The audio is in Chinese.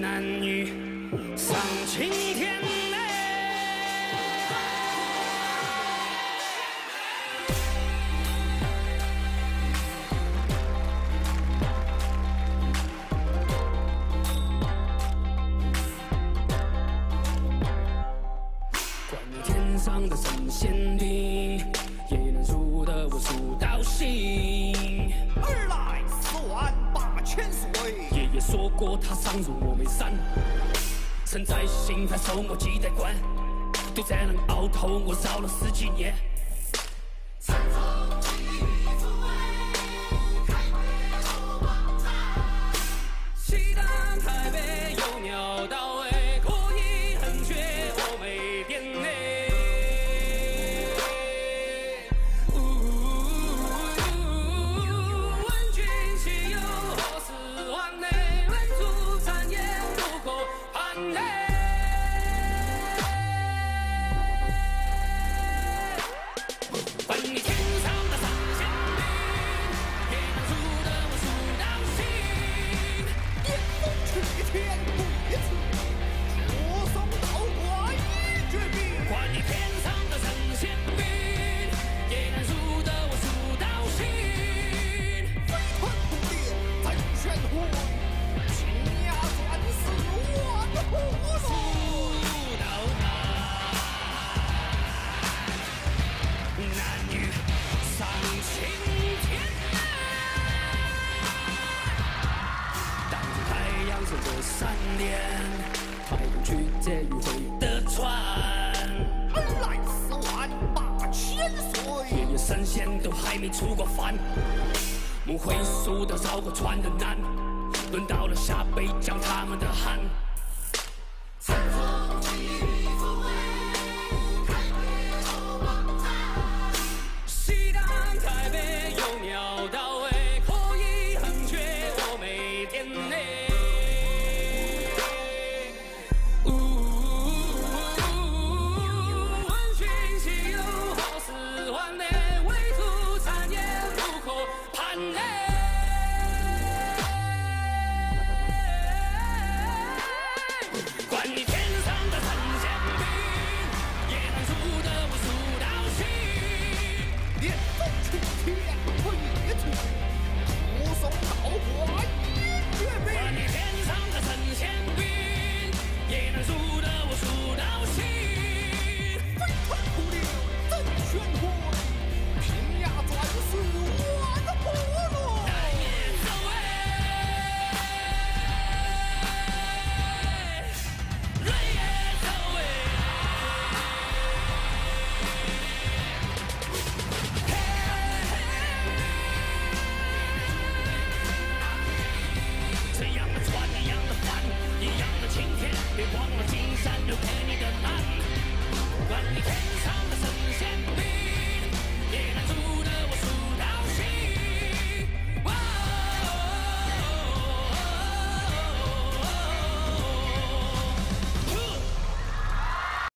男女丧青天嘞！管你天上的神仙定，也能输得我输到心。二来四万八千岁。 也说过他上如我没删，身在心太守，我记得关，对这能熬头，我绕了10几年。 三年，快点去借迂回的船。二来四万八千岁，爷爷神仙都还没出过凡。梦回溯到绕过船的难，轮到了下辈将他们的汗。